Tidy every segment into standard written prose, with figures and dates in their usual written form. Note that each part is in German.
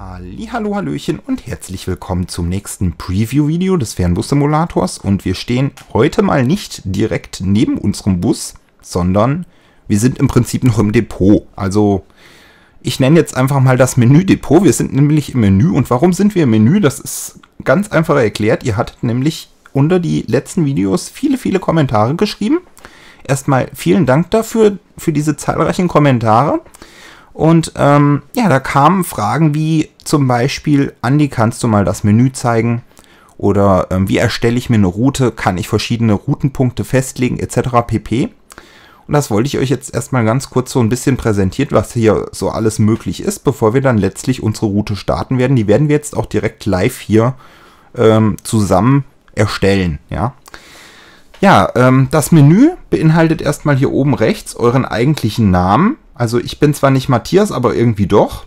Hallihallo, Hallöchen und herzlich willkommen zum nächsten Preview-Video des Fernbus Simulators. Und wir stehen heute mal nicht direkt neben unserem Bus, sondern wir sind im Prinzip noch im Depot. Also ich nenne jetzt einfach mal das Menü-Depot. Wir sind nämlich im Menü. Und warum sind wir im Menü? Das ist ganz einfach erklärt. Ihr hattet nämlich unter die letzten Videos viele, viele Kommentare geschrieben. Erstmal vielen Dank dafür, für diese zahlreichen Kommentare. Und ja, da kamen Fragen wie zum Beispiel, Andi, kannst du mal das Menü zeigen? Oder wie erstelle ich mir eine Route? Kann ich verschiedene Routenpunkte festlegen? Etc. pp. Und das wollte ich euch jetzt erstmal ganz kurz so ein bisschen präsentiert, was hier so alles möglich ist, bevor wir dann letztlich unsere Route starten werden. Die werden wir jetzt auch direkt live hier zusammen erstellen, ja. Ja, das Menü beinhaltet erstmal hier oben rechts euren eigentlichen Namen. Also ich bin zwar nicht Matthias, aber irgendwie doch.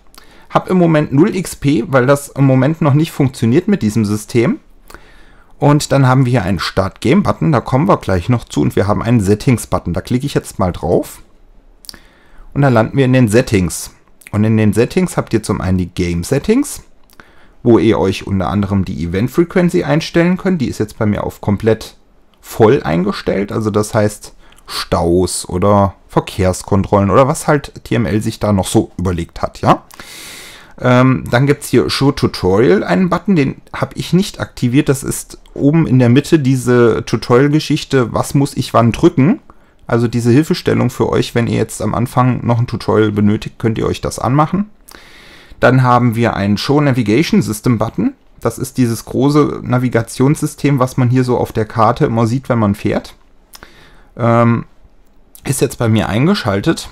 Hab im Moment 0 XP, weil das im Moment noch nicht funktioniert mit diesem System. Und dann haben wir hier einen Start-Game-Button, da kommen wir gleich noch zu. Und wir haben einen Settings-Button, da klicke ich jetzt mal drauf. Und dann landen wir in den Settings. Und in den Settings habt ihr zum einen die Game-Settings, wo ihr euch unter anderem die Event-Frequency einstellen könnt. Die ist jetzt bei mir auf komplett voll eingestellt, also das heißt Staus oder Verkehrskontrollen oder was halt TML sich da noch so überlegt hat, ja. Dann gibt es hier Show Tutorial, einen Button, den habe ich nicht aktiviert. Das ist oben in der Mitte diese Tutorial-Geschichte, was muss ich wann drücken. Also diese Hilfestellung für euch, wenn ihr jetzt am Anfang noch ein Tutorial benötigt, könnt ihr euch das anmachen. Dann haben wir einen Show Navigation System Button. Das ist dieses große Navigationssystem, was man hier so auf der Karte immer sieht, wenn man fährt. Ist jetzt bei mir eingeschaltet.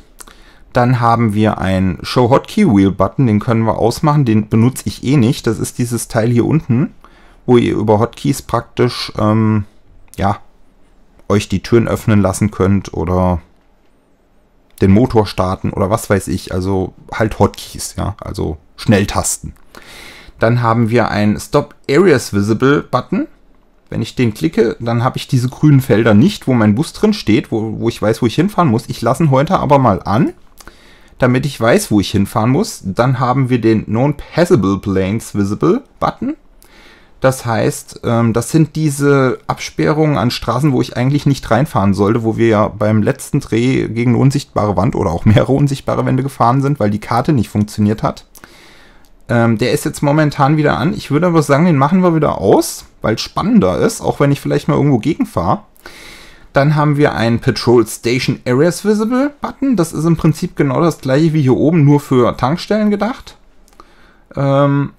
Dann haben wir einen Show Hotkey Wheel Button, den können wir ausmachen, den benutze ich eh nicht. Das ist dieses Teil hier unten, wo ihr über Hotkeys praktisch ja, euch die Türen öffnen lassen könnt oder den Motor starten oder was weiß ich. Also halt Hotkeys, ja, also Schnelltasten. Dann haben wir einen Stop Areas Visible Button. Wenn ich den klicke, dann habe ich diese grünen Felder nicht, wo mein Bus drin steht, wo ich weiß, wo ich hinfahren muss. Ich lasse ihn heute aber mal an, damit ich weiß, wo ich hinfahren muss. Dann haben wir den Non-Passable Planes Visible Button. Das heißt, das sind diese Absperrungen an Straßen, wo ich eigentlich nicht reinfahren sollte, wo wir ja beim letzten Dreh gegen eine unsichtbare Wand oder auch mehrere unsichtbare Wände gefahren sind, weil die Karte nicht funktioniert hat. Der ist jetzt momentan wieder an. Ich würde aber sagen, den machen wir wieder aus, weil es spannender ist, auch wenn ich vielleicht mal irgendwo gegenfahre. Dann haben wir einen Patrol Station Areas Visible Button. Das ist im Prinzip genau das gleiche wie hier oben, nur für Tankstellen gedacht. Dann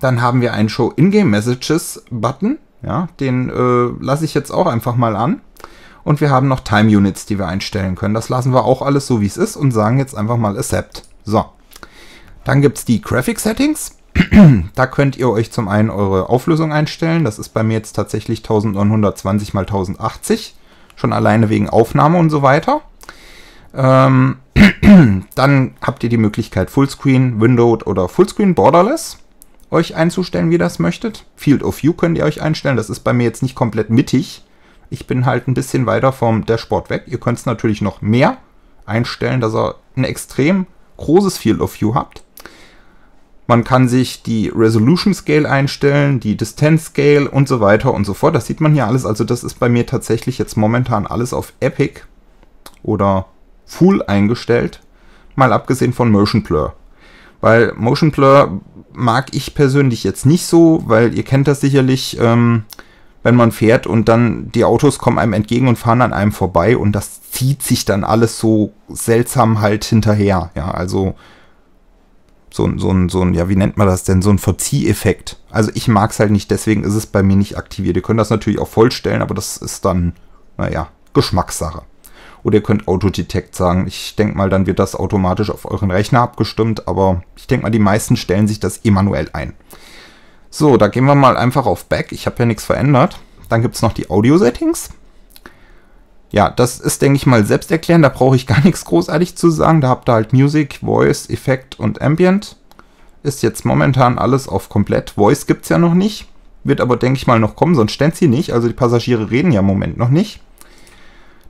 haben wir einen Show Ingame Messages Button. Ja, den lasse ich jetzt auch einfach mal an. Und wir haben noch Time Units, die wir einstellen können. Das lassen wir auch alles so, wie es ist und sagen jetzt einfach mal Accept. So. Dann gibt es die Graphic Settings. Da könnt ihr euch zum einen eure Auflösung einstellen. Das ist bei mir jetzt tatsächlich 1920 x 1080. Schon alleine wegen Aufnahme und so weiter. Dann habt ihr die Möglichkeit, Fullscreen, Windowed oder Fullscreen Borderless euch einzustellen, wie ihr das möchtet. Field of View könnt ihr euch einstellen. Das ist bei mir jetzt nicht komplett mittig. Ich bin halt ein bisschen weiter vom Dashboard weg. Ihr könnt es natürlich noch mehr einstellen, dass ihr ein extrem großes Field of View habt. Man kann sich die Resolution Scale einstellen, die Distance Scale und so weiter und so fort. Das sieht man hier alles. Also das ist bei mir tatsächlich jetzt momentan alles auf Epic oder Full eingestellt. Mal abgesehen von Motion Blur. Weil Motion Blur mag ich persönlich jetzt nicht so, weil ihr kennt das sicherlich, wenn man fährt und dann die Autos kommen einem entgegen und fahren an einem vorbei und das zieht sich dann alles so seltsam halt hinterher. Ja, also so ein, ja, wie nennt man das denn? So ein Verzieheffekt. Also ich mag es halt nicht, deswegen ist es bei mir nicht aktiviert. Ihr könnt das natürlich auch vollstellen, aber das ist dann, naja, Geschmackssache. Oder ihr könnt Autodetect sagen. Ich denke mal, dann wird das automatisch auf euren Rechner abgestimmt, aber ich denke mal, die meisten stellen sich das manuell ein. So, da gehen wir mal einfach auf Back. Ich habe ja nichts verändert. Dann gibt es noch die Audio-Settings. Ja, das ist, denke ich mal, selbsterklärend. Da brauche ich gar nichts großartig zu sagen. Da habt ihr halt Music, Voice, Effekt und Ambient. Ist jetzt momentan alles auf komplett. Voice gibt es ja noch nicht. Wird aber, denke ich mal, noch kommen, sonst stellt sie nicht. Also die Passagiere reden ja im Moment noch nicht.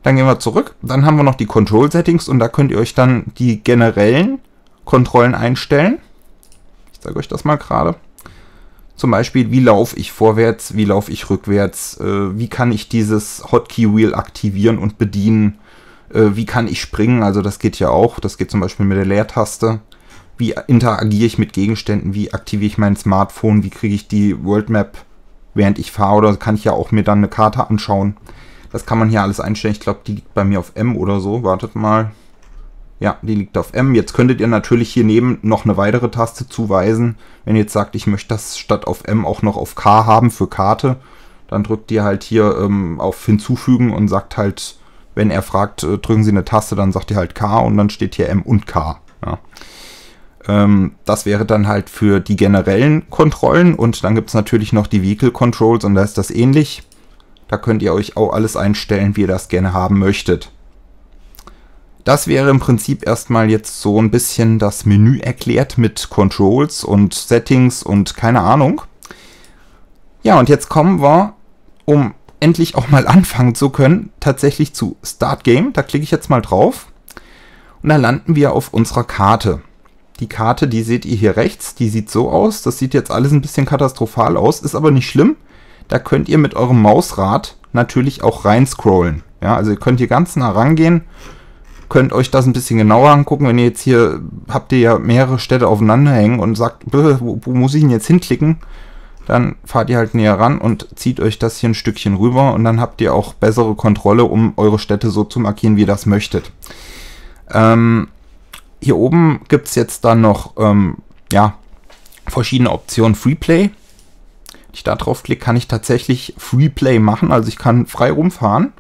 Dann gehen wir zurück. Dann haben wir noch die Control-Settings und da könnt ihr euch dann die generellen Kontrollen einstellen. zeige euch das mal gerade. Zum Beispiel, wie laufe ich vorwärts, wie laufe ich rückwärts, wie kann ich dieses Hotkey-Wheel aktivieren und bedienen, wie kann ich springen, also das geht ja auch, das geht zum Beispiel mit der Leertaste. Wie interagiere ich mit Gegenständen, wie aktiviere ich mein Smartphone, wie kriege ich die World Map, während ich fahre, oder kann ich ja auch mir dann eine Karte anschauen. Das kann man hier alles einstellen, ich glaube, die liegt bei mir auf M oder so, wartet mal. Ja, die liegt auf M. Jetzt könntet ihr natürlich hier neben noch eine weitere Taste zuweisen. Wenn ihr jetzt sagt, ich möchte das statt auf M auch noch auf K haben für Karte, dann drückt ihr halt hier auf Hinzufügen und sagt halt, wenn er fragt, drücken Sie eine Taste, dann sagt ihr halt K und dann steht hier M und K. Ja. Das wäre dann halt für die generellen Kontrollen und dann gibt es natürlich noch die Vehicle Controls und da ist das ähnlich. Da könnt ihr euch auch alles einstellen, wie ihr das gerne haben möchtet. Das wäre im Prinzip erstmal jetzt so ein bisschen das Menü erklärt mit Controls und Settings und keine Ahnung. Ja, und jetzt kommen wir, um endlich auch mal anfangen zu können, tatsächlich zu Start Game. Da klicke ich jetzt mal drauf und dann landen wir auf unserer Karte. Die Karte, die seht ihr hier rechts, die sieht so aus. Das sieht jetzt alles ein bisschen katastrophal aus, ist aber nicht schlimm. Da könnt ihr mit eurem Mausrad natürlich auch rein scrollen. Ja, also ihr könnt hier ganz nah rangehen. Könnt euch das ein bisschen genauer angucken, wenn ihr jetzt hier, habt ihr ja mehrere Städte aufeinander hängen und sagt, wo muss ich denn jetzt hinklicken? Dann fahrt ihr halt näher ran und zieht euch das hier ein Stückchen rüber und dann habt ihr auch bessere Kontrolle, um eure Städte so zu markieren, wie ihr das möchtet. Hier oben gibt es jetzt dann noch ja, verschiedene Optionen. Freeplay. Wenn ich da drauf klicke, kann ich tatsächlich Freeplay machen, also ich kann frei rumfahren,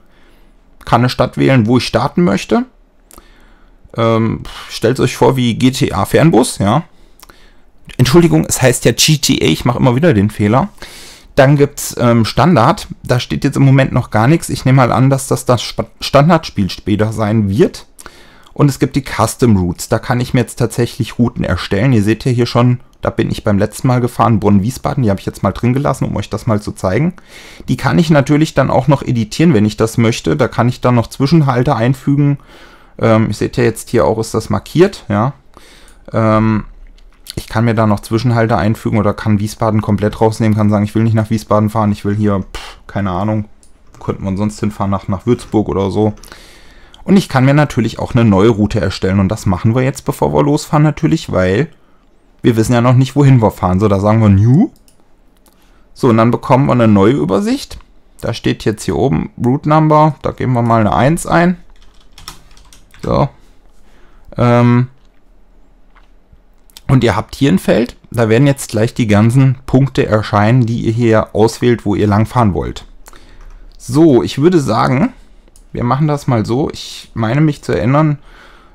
kann eine Stadt wählen, wo ich starten möchte. Stellt euch vor wie GTA Fernbus, ja. Entschuldigung, es heißt ja GTA, ich mache immer wieder den Fehler. Dann gibt es Standard, da steht jetzt im Moment noch gar nichts. Ich nehme mal an, dass das Standardspiel später sein wird. Und es gibt die Custom Routes, da kann ich mir jetzt tatsächlich Routen erstellen. Ihr seht ja hier schon, da bin ich beim letzten Mal gefahren, Bonn-Wiesbaden, die habe ich jetzt mal drin gelassen, um euch das mal zu zeigen. Die kann ich natürlich dann auch noch editieren, wenn ich das möchte. Da kann ich dann noch Zwischenhalte einfügen. Ihr seht ja jetzt hier auch, ist das markiert, ja. Ich kann mir da noch Zwischenhalte einfügen oder kann Wiesbaden komplett rausnehmen, kann sagen, ich will nicht nach Wiesbaden fahren, ich will hier, keine Ahnung, könnte man sonst hinfahren, nach Würzburg oder so. Und ich kann mir natürlich auch eine neue Route erstellen und das machen wir jetzt, bevor wir losfahren natürlich, weil wir wissen ja noch nicht, wohin wir fahren. So, da sagen wir New. So, und dann bekommen wir eine neue Übersicht. Da steht jetzt hier oben Route Number, da geben wir mal eine 1 ein. So. Und ihr habt hier ein Feld, da werden jetzt gleich die ganzen Punkte erscheinen, die ihr hier auswählt, wo ihr langfahren wollt. So, ich würde sagen, wir machen das mal so. Ich meine mich zu erinnern,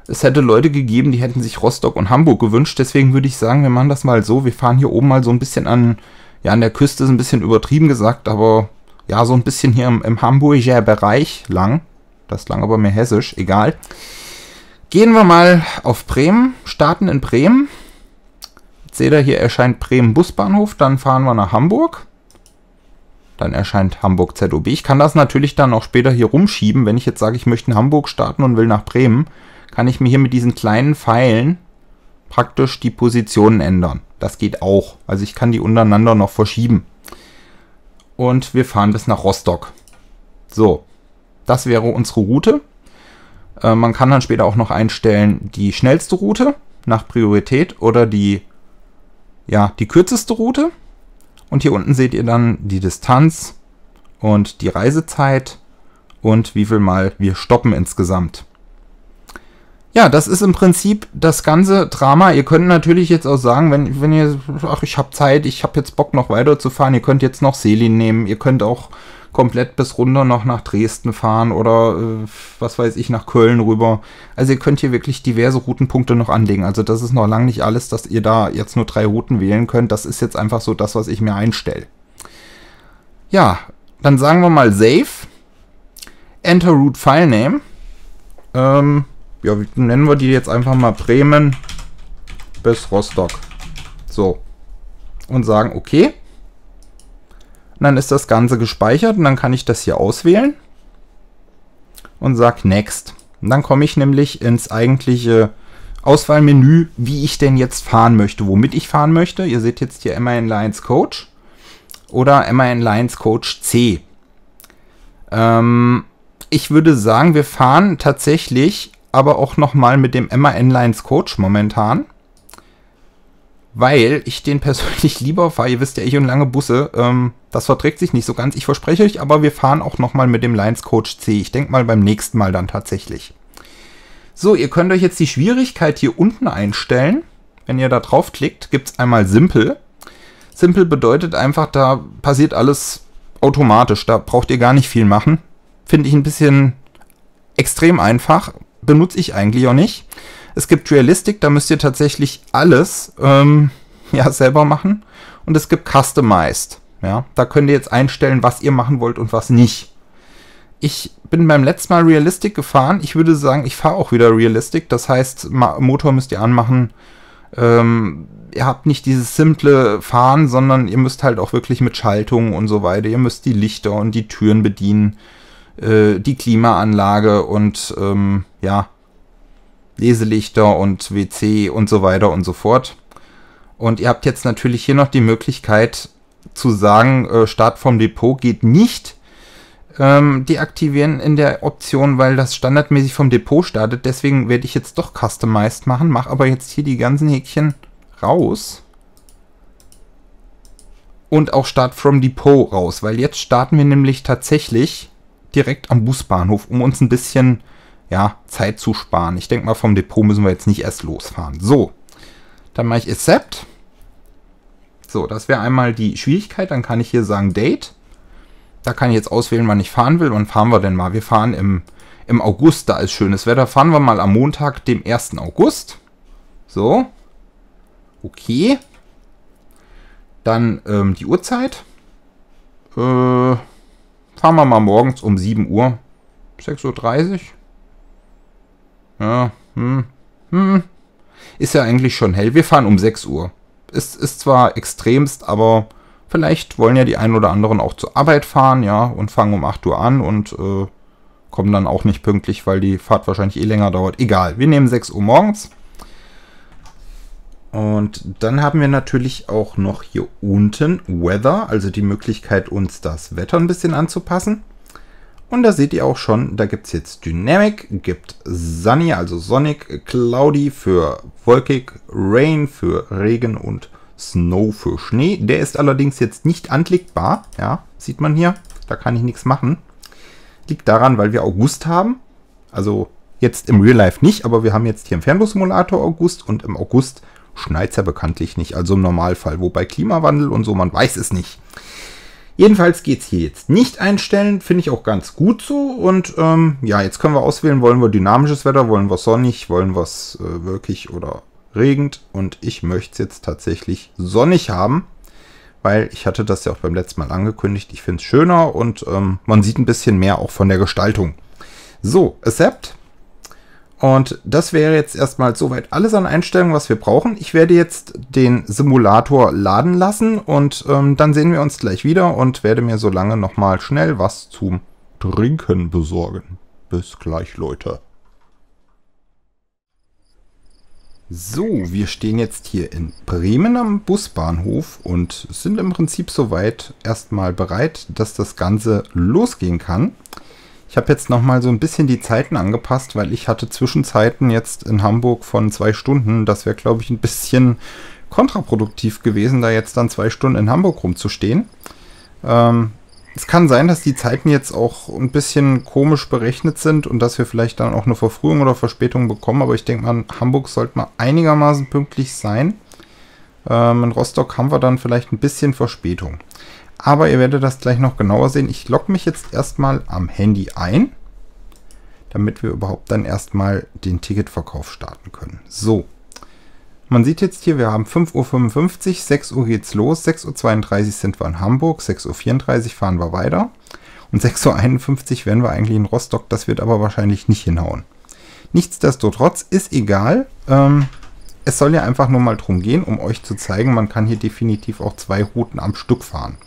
es hätte Leute gegeben, die hätten sich Rostock und Hamburg gewünscht. Deswegen würde ich sagen, wir machen das mal so. Wir fahren hier oben mal so ein bisschen an, ja, an der Küste ist ein bisschen übertrieben gesagt, aber ja, so ein bisschen hier im Hamburger Bereich lang. Das klang aber mehr hessisch, egal. Gehen wir mal auf Bremen, starten in Bremen. Jetzt seht ihr, hier erscheint Bremen Busbahnhof, dann fahren wir nach Hamburg. Dann erscheint Hamburg ZOB. Ich kann das natürlich dann auch später hier rumschieben, wenn ich jetzt sage, ich möchte in Hamburg starten und will nach Bremen, kann ich mir hier mit diesen kleinen Pfeilen praktisch die Positionen ändern. Das geht auch. Also ich kann die untereinander noch verschieben. Und wir fahren bis nach Rostock. So. Das wäre unsere Route. Man kann dann später auch noch einstellen, die schnellste Route nach Priorität oder die kürzeste Route. Und hier unten seht ihr dann die Distanz und die Reisezeit und wie viel Mal wir stoppen insgesamt. Ja, das ist im Prinzip das ganze Drama. Ihr könnt natürlich jetzt auch sagen, wenn ihr, ach, ich habe Zeit, ich habe jetzt Bock noch weiterzufahren, ihr könnt jetzt noch Selin nehmen, ihr könnt auch komplett bis runter noch nach Dresden fahren oder was weiß ich, nach Köln rüber. Also ihr könnt hier wirklich diverse Routenpunkte noch anlegen. Also das ist noch lange nicht alles, dass ihr da jetzt nur 3 Routen wählen könnt. Das ist jetzt einfach so das, was ich mir einstelle. Ja, dann sagen wir mal Save. Enter Route File Name. Ja, nennen wir die jetzt einfach mal Bremen bis Rostock. So. Und sagen okay. Und dann ist das Ganze gespeichert und dann kann ich das hier auswählen und sage Next. Und dann komme ich nämlich ins eigentliche Auswahlmenü, wie ich denn jetzt fahren möchte, womit ich fahren möchte. Ihr seht jetzt hier MAN Lion's Coach oder MAN Lion's Coach C. Ich würde sagen, wir fahren tatsächlich aber auch nochmal mit dem MAN Lion's Coach momentan, weil ich den persönlich lieber fahre. Ihr wisst ja, ich und lange Busse, das verträgt sich nicht so ganz. Ich verspreche euch, aber wir fahren auch nochmal mit dem Lion's Coach C. Ich denke mal beim nächsten Mal dann tatsächlich. So, ihr könnt euch jetzt die Schwierigkeit hier unten einstellen. Wenn ihr da draufklickt, gibt es einmal Simple. Simple bedeutet einfach, da passiert alles automatisch. Da braucht ihr gar nicht viel machen. Finde ich ein bisschen extrem einfach. Benutze ich eigentlich auch nicht. Es gibt Realistic, da müsst ihr tatsächlich alles ja, selber machen. Und es gibt Customized. Ja, da könnt ihr jetzt einstellen, was ihr machen wollt und was nicht. Ich bin beim letzten Mal Realistic gefahren. Ich würde sagen, ich fahre auch wieder Realistic. Das heißt, Motor müsst ihr anmachen. Ihr habt nicht dieses simple Fahren, sondern ihr müsst halt auch wirklich mit Schaltung und so weiter. Ihr müsst die Lichter und die Türen bedienen, die Klimaanlage und ja, Leselichter und WC und so weiter und so fort. Und ihr habt jetzt natürlich hier noch die Möglichkeit zu sagen, Start vom Depot geht nicht. Deaktivieren in der Option, weil das standardmäßig vom Depot startet. Deswegen werde ich jetzt doch Customized machen. Mache aber jetzt hier die ganzen Häkchen raus. Und auch Start from Depot raus. Weil jetzt starten wir nämlich tatsächlich direkt am Busbahnhof, um uns ein bisschen ja, Zeit zu sparen. Ich denke mal, vom Depot müssen wir jetzt nicht erst losfahren. So, dann mache ich Accept. So, das wäre einmal die Schwierigkeit. Dann kann ich hier sagen Date. Da kann ich jetzt auswählen, wann ich fahren will. Wann fahren wir denn mal? Wir fahren im August, da ist schönes Wetter. Fahren wir mal am Montag, dem 1. August. So. Okay. Dann die Uhrzeit. Fahren wir mal morgens um 7 Uhr. 6.30 Uhr. Ja. Ist ja eigentlich schon hell. Wir fahren um 6 Uhr. Ist zwar extremst, aber... Vielleicht wollen ja die einen oder anderen auch zur Arbeit fahren, ja, und fangen um 8 Uhr an und kommen dann auch nicht pünktlich, weil die Fahrt wahrscheinlich eh länger dauert. Egal, wir nehmen 6 Uhr morgens. Und dann haben wir natürlich auch noch hier unten Weather, also die Möglichkeit, uns das Wetter ein bisschen anzupassen. Und da seht ihr auch schon, da gibt es jetzt Dynamic, gibt Sunny, also Sonic, Cloudy für wolkig, Rain für Regen und Snow für Schnee. Der ist allerdings jetzt nicht anklickbar. Ja, sieht man hier. Da kann ich nichts machen. Liegt daran, weil wir August haben. Also jetzt im Real Life nicht, aber wir haben jetzt hier im Fernbus Simulator August und im August schneit es ja bekanntlich nicht. Also im Normalfall. Wobei Klimawandel und so, man weiß es nicht. Jedenfalls geht es hier jetzt nicht einstellen. Finde ich auch ganz gut so. Und ja, jetzt können wir auswählen, wollen wir dynamisches Wetter, wollen wir sonnig, wollen wir es wirklich oder... regend, und ich möchte es jetzt tatsächlich sonnig haben, weil ich hatte das ja auch beim letzten Mal angekündigt. Ich finde es schöner und man sieht ein bisschen mehr auch von der Gestaltung. So, Accept. Und das wäre jetzt erstmal soweit alles an Einstellungen, was wir brauchen. Ich werde jetzt den Simulator laden lassen und dann sehen wir uns gleich wieder und werde mir so lange nochmal schnell was zum Trinken besorgen. Bis gleich, Leute. So, wir stehen jetzt hier in Bremen am Busbahnhof und sind im Prinzip soweit erstmal bereit, dass das Ganze losgehen kann. Ich habe jetzt nochmal so ein bisschen die Zeiten angepasst, weil ich hatte Zwischenzeiten jetzt in Hamburg von 2 Stunden. Das wäre, glaube ich, ein bisschen kontraproduktiv gewesen, da jetzt dann 2 Stunden in Hamburg rumzustehen. Es kann sein, dass die Zeiten jetzt auch ein bisschen komisch berechnet sind und dass wir vielleicht dann auch eine Verfrühung oder Verspätung bekommen. Aber ich denke mal, in Hamburg sollte man einigermaßen pünktlich sein. In Rostock haben wir dann vielleicht ein bisschen Verspätung. Aber ihr werdet das gleich noch genauer sehen. Ich logge mich jetzt erstmal am Handy ein, damit wir überhaupt dann erstmal den Ticketverkauf starten können. So, man sieht jetzt hier, wir haben 5.55 Uhr, 6 Uhr geht's los, 6.32 Uhr sind wir in Hamburg, 6.34 Uhr fahren wir weiter und 6.51 Uhr wären wir eigentlich in Rostock, das wird aber wahrscheinlich nicht hinhauen. Nichtsdestotrotz ist egal, es soll ja einfach nur mal drum gehen, um euch zu zeigen, man kann hier definitiv auch 2 Routen am Stück fahren.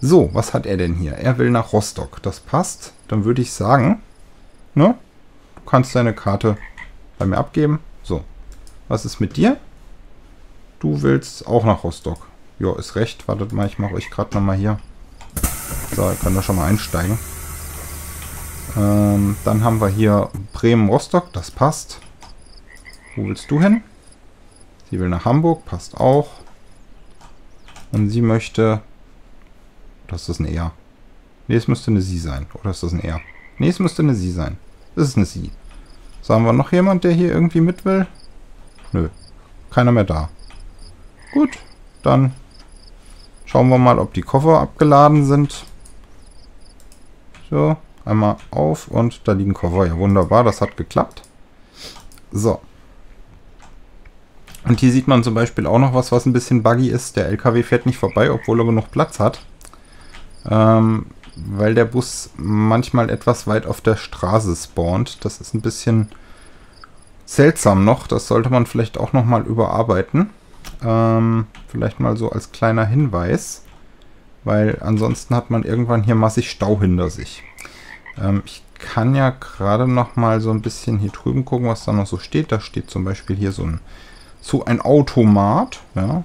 So, was hat er denn hier? Er will nach Rostock, das passt, dann würde ich sagen, ne, du kannst deine Karte bei mir abgeben, so. Was ist mit dir? Du willst auch nach Rostock. Jo, ist recht. Wartet mal, ich mache euch gerade nochmal hier. So, ihr könnt da schon mal einsteigen. Dann haben wir hier Bremen-Rostock. Das passt. Wo willst du hin? Sie will nach Hamburg. Passt auch. Und sie möchte... Oder ist das ein Er? Ne, es müsste eine Sie sein. Oder ist das ein Er? Ne, es müsste eine Sie sein. Das ist eine Sie. So, haben wir noch jemand, der hier irgendwie mit will? Nö. Keiner mehr da. Gut. Dann schauen wir mal, ob die Koffer abgeladen sind. So. Einmal auf und da liegen Koffer. Ja, wunderbar. Das hat geklappt. So. Und hier sieht man zum Beispiel auch noch was, was ein bisschen buggy ist. Der LKW fährt nicht vorbei, obwohl er genug Platz hat. Weil der Bus manchmal etwas weit auf der Straße spawnt. Das ist ein bisschen seltsam noch. Das sollte man vielleicht auch nochmal überarbeiten. Vielleicht mal so als kleiner Hinweis. Weil ansonsten hat man irgendwann hier massig Stau hinter sich. Ich kann ja gerade nochmal so ein bisschen hier drüben gucken, was da noch so steht. Da steht zum Beispiel hier so ein Automat. Ja.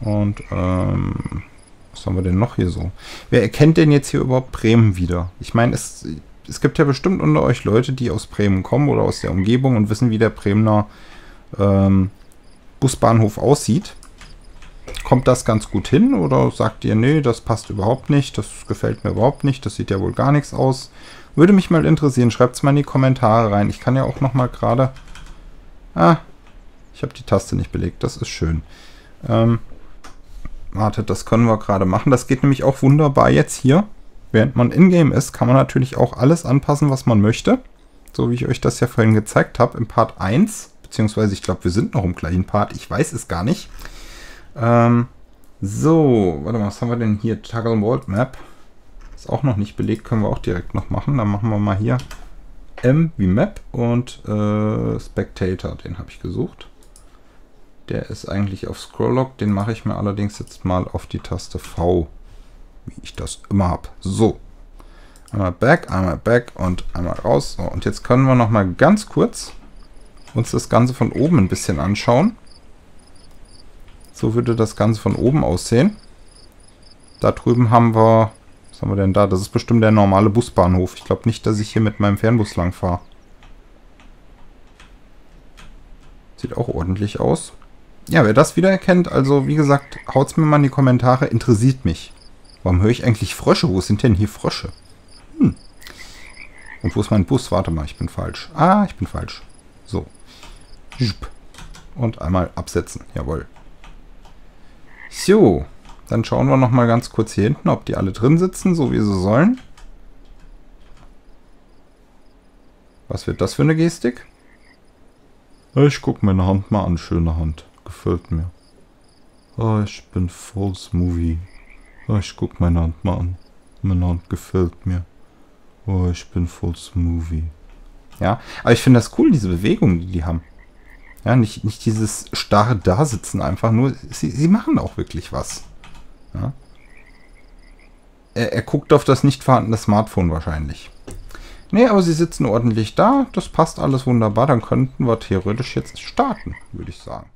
Und was haben wir denn noch hier so? Wer erkennt denn jetzt hier überhaupt Bremen wieder? Ich meine, es gibt ja bestimmt unter euch Leute, die aus Bremen kommen oder aus der Umgebung und wissen, wie der Bremener Busbahnhof aussieht. Kommt das ganz gut hin oder sagt ihr, nee, das passt überhaupt nicht, das gefällt mir überhaupt nicht, das sieht ja wohl gar nichts aus? Würde mich mal interessieren, schreibt es mal in die Kommentare rein. Ich kann ja auch nochmal gerade... Ah, ich habe die Taste nicht belegt, das ist schön. Wartet, das können wir gerade machen. Das geht nämlich auch wunderbar jetzt hier. Während man in-game ist, kann man natürlich auch alles anpassen, was man möchte. So wie ich euch das ja vorhin gezeigt habe im Part 1. Beziehungsweise, ich glaube, wir sind noch im gleichen Part. Ich weiß es gar nicht. So, warte mal, was haben wir denn hier? Toggle World Map. Ist auch noch nicht belegt, können wir auch direkt noch machen. Dann machen wir mal hier M wie Map und Spectator, den habe ich gesucht. Der ist eigentlich auf Scrolllock, den mache ich mir allerdings jetzt mal auf die Taste V, wie ich das immer habe. So, einmal back und einmal raus. So, und jetzt können wir nochmal ganz kurz uns das Ganze von oben ein bisschen anschauen. So würde das Ganze von oben aussehen. Da drüben haben wir, was haben wir denn da? Das ist bestimmt der normale Busbahnhof. Ich glaube nicht, dass ich hier mit meinem Fernbus lang fahre. Sieht auch ordentlich aus. Ja, wer das wiedererkennt, also wie gesagt, haut's mir mal in die Kommentare, interessiert mich. Warum höre ich eigentlich Frösche? Wo sind denn hier Frösche? Hm. Und wo ist mein Bus? Warte mal, ich bin falsch. Ah, ich bin falsch. So. Und einmal absetzen. Jawohl. So. Dann schauen wir nochmal ganz kurz hier hinten, ob die alle drin sitzen, so wie sie sollen. Was wird das für eine Gestik? Ich gucke meine Hand mal an. Schöne Hand. Gefällt mir. Oh, ich bin voll Smoothie. Oh, ich gucke meine Hand mal an. Meine Hand gefällt mir. Oh, ich bin voll Smoothie. Ja, aber ich finde das cool, diese Bewegung, die die haben. Ja, nicht dieses starre Dasitzen einfach, nur sie machen auch wirklich was. Ja. Er guckt auf das nicht vorhandene Smartphone wahrscheinlich. Nee, aber sie sitzen ordentlich da. Das passt alles wunderbar. Dann könnten wir theoretisch jetzt starten, würde ich sagen.